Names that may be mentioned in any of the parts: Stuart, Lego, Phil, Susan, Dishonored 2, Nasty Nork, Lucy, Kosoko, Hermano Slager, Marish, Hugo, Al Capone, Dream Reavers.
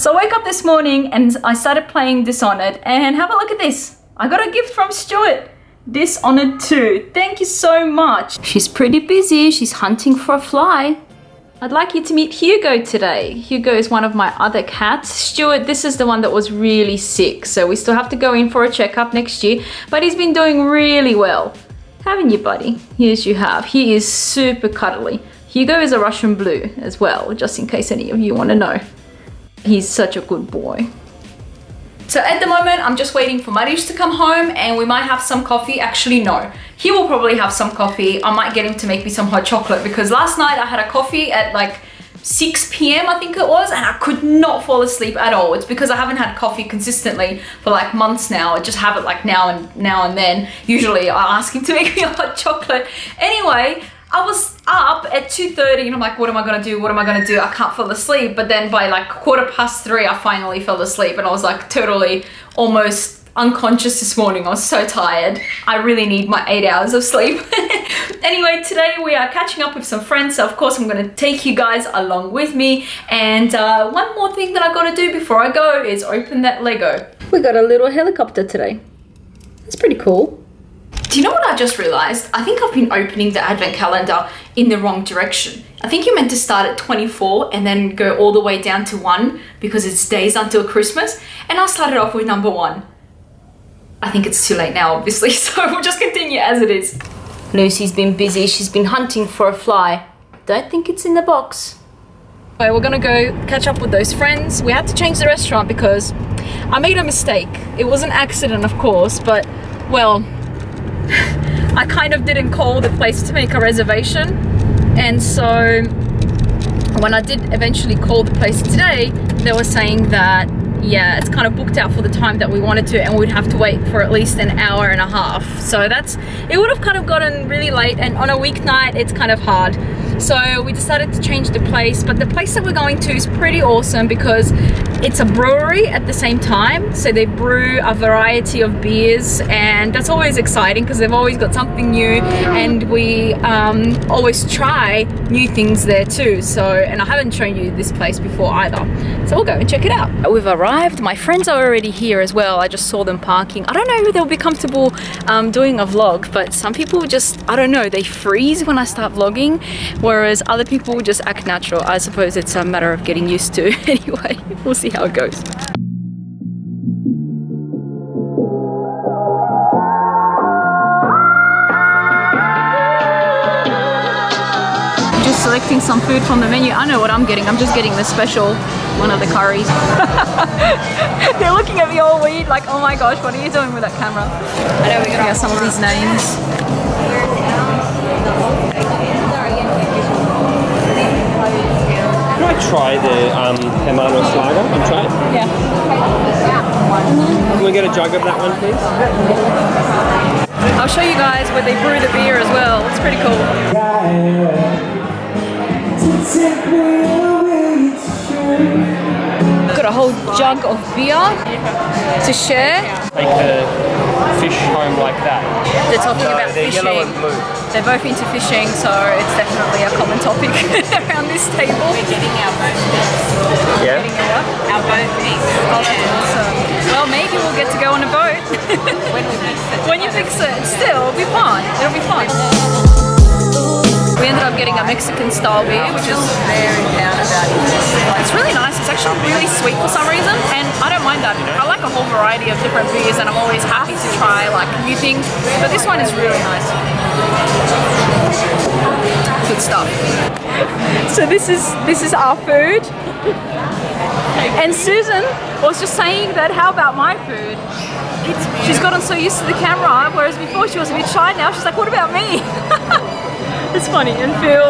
So I woke up this morning and I started playing Dishonored, and have a look at this. I got a gift from Stuart. Dishonored 2. Thank you so much. She's pretty busy. She's hunting for a fly. I'd like you to meet Hugo today. Hugo is one of my other cats. Stuart, this is the one that was really sick, so we still have to go in for a checkup next year, but he's been doing really well. Haven't you, buddy? Yes, you have. He is super cuddly. Hugo is a Russian blue as well, just in case any of you want to know. He's such a good boy. So at the moment, I'm just waiting for Marish to come home, and we might have some coffee. Actually, no. He will probably have some coffee. I might get him to make me some hot chocolate, because last night I had a coffee at like 6 p.m, I think it was, and I could not fall asleep at all. It's because I haven't had coffee consistently for like months now. I just have it like now and then. Usually I ask him to make me a hot chocolate. Anyway, I was up at 2:30 and I'm like, what am I gonna do? What am I gonna do? I can't fall asleep. But then by like 3:15, I finally fell asleep, and I was like totally almost unconscious this morning. I was so tired. I really need my 8 hours of sleep. Anyway, today we are catching up with some friends, so of course I'm gonna take you guys along with me. And one more thing that I gotta do before I go is open that Lego. We got a little helicopter today. That's pretty cool. Do you know what I just realized? I think I've been opening the advent calendar in the wrong direction. I think you're meant to start at 24 and then go all the way down to 1, because it's days until Christmas, and I started off with number 1. I think it's too late now, obviously, so we'll just continue as it is. Lucy's been busy. She's been hunting for a fly. Don't think it's in the box. We're gonna go catch up with those friends. We had to change the restaurant because I made a mistake. It was an accident, of course, but well, I kind of didn't call the place to make a reservation, and so when I did eventually call the place today, they were saying that yeah, it's kind of booked out for the time that we wanted to, and we'd have to wait for at least an hour and a half. So that's, it would have kind of gotten really late, and on a weeknight it's kind of hard. So we decided to change the place, but the place that we're going to is pretty awesome because it's a brewery at the same time. So they brew a variety of beers, and that's always exciting because they've always got something new, and we always try new things there too. So, and I haven't shown you this place before either. So we'll go and check it out. We've arrived. My friends are already here as well. I just saw them parking. I don't know if they'll be comfortable doing a vlog, but some people just, I don't know, they freeze when I start vlogging, whereas other people just act natural. I suppose it's a matter of getting used to. Anyway, we'll see how it goes. Just selecting some food from the menu. I know what I'm getting. I'm just getting the special one of the curries. They're looking at me all weird like, oh my gosh, what are you doing with that camera? I know we're gonna get some of these names. Can I try the Hermano Slager? I'm trying. Yeah. Can we get a jug of that one, please? I'll show you guys where they brew the beer as well. It's pretty cool. Got a whole jug of beer to share. Take the fish home like that. They're talking about they're fishing. Yellow and blue. They're both into fishing, so it's definitely a common topic around this table. We're getting our boat fix. Yeah. Our boat fix. Oh, that's awesome. Well, maybe we'll get to go on a boat. When we fix it. When you fix it, still, it'll be fun. It'll be fun. We ended up getting a Mexican style beer, which is very down about it. It's really nice. It's actually really sweet for some reason, and I don't mind that. I like a whole variety of different beers, and I'm always happy to try like new things. But this one is really nice. Good stuff. So this is our food. And Susan was just saying that, how about my food? She's gotten so used to the camera, whereas before she was a bit shy. Now she's like, what about me? It's funny. And Phil.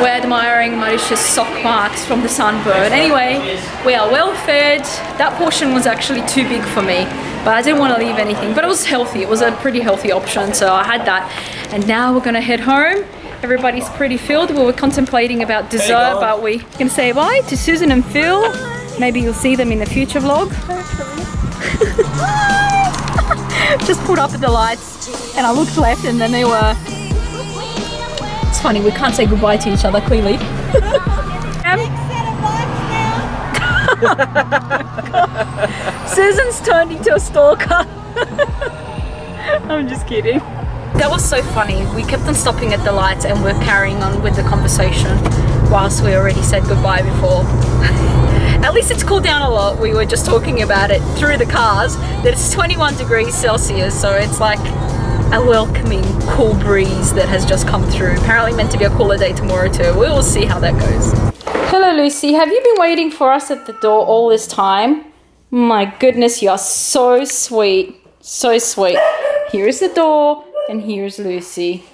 We're admiring Marish's sock marks from the sunbird. Anyway, we are well fed. That portion was actually too big for me, but I didn't want to leave anything. But it was healthy. It was a pretty healthy option, so I had that. And now we're gonna head home. Everybody's pretty filled. We were contemplating about dessert, but we're gonna say bye to Susan and Phil. Bye. Maybe you'll see them in a future vlog. Just pulled up at the lights, and I looked left, and then they were. It's funny, we can't say goodbye to each other clearly. Susan's turned into a stalker. I'm just kidding. That was so funny. We kept on stopping at the lights and we're carrying on with the conversation whilst we already said goodbye before. At least it's cooled down a lot. We were just talking about it through the cars that it's 21 degrees Celsius, so it's like a welcoming cool breeze that has just come through. Apparently meant to be a cooler day tomorrow too. We will see how that goes. Hello Lucy, have you been waiting for us at the door all this time? My goodness, you are so sweet. So sweet. Here is the door and here's Lucy.